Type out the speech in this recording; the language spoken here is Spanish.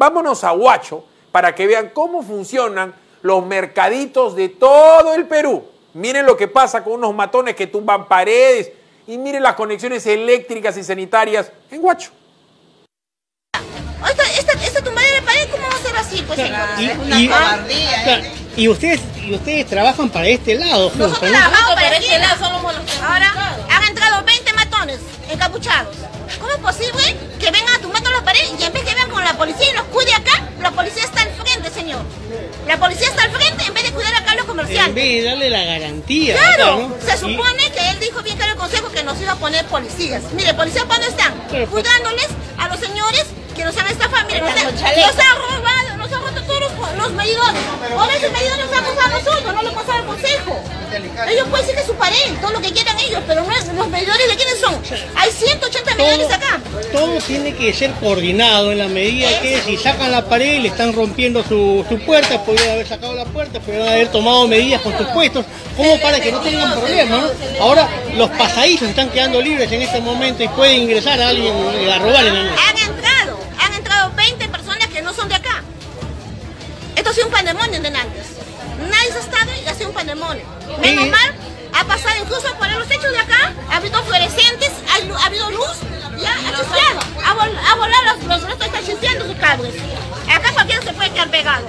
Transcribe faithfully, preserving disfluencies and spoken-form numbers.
Vámonos a Huacho para que vean cómo funcionan los mercaditos de todo el Perú. Miren lo que pasa con unos matones que tumban paredes y miren las conexiones eléctricas y sanitarias en Huacho. Esta, esta, esta tumbada de pared, ¿cómo va a ser así? Pues, claro, señor, es una y, cobardía. Claro. ¿eh? Y ustedes, y ustedes trabajan para este lado. Nosotros ¿no? trabajamos para este lado. Somos los que ahora han entrado veinte matones encapuchados. ¿Cómo es posible que vengan a tumbando las paredes y en vez que vengan con la policía y nos cuide acá, la policía está al frente, señor? La policía está al frente en vez de cuidar acá a los comerciantes. En vez de darle la garantía. Claro, acá, ¿no? Se supone y... que él dijo bien claro el consejo que nos iba a poner policías. Mire, policías cuando están cuidándoles a los señores que nos han estafado. Mire, nos, nos han robado, nos han roto todos los, los medidores. O a veces medidores nos han pasado a nosotros, no lo pasaba al consejo. Ellos pueden decir que es su pared, todo lo que quieran ellos, pero no es, los medidores de quiénes son. Hay ciento ochenta medidores acá. Todo tiene que ser coordinado en la medida es. que si sacan la pared y le están rompiendo su, su puerta, podrían haber sacado la puerta, podrían haber tomado medidas con sus puestos, como para que no tengan problemas, ¿no? Ahora los pasadizos están quedando libres en este momento y puede ingresar a alguien a robar en el... Han entrado, han entrado veinte personas que no son de acá. Esto ha sido un pandemonio de antes. Nadie se ha estado y ha sido un pandemonio. Menos mal, ha pasado incluso por los techos de acá, ha habido fluorescentes, ha, ha habido luz, ya ha chispeado, ha, vol, ha volado los restos, están chispeando sus cables. Acá cualquiera se puede quedar pegado.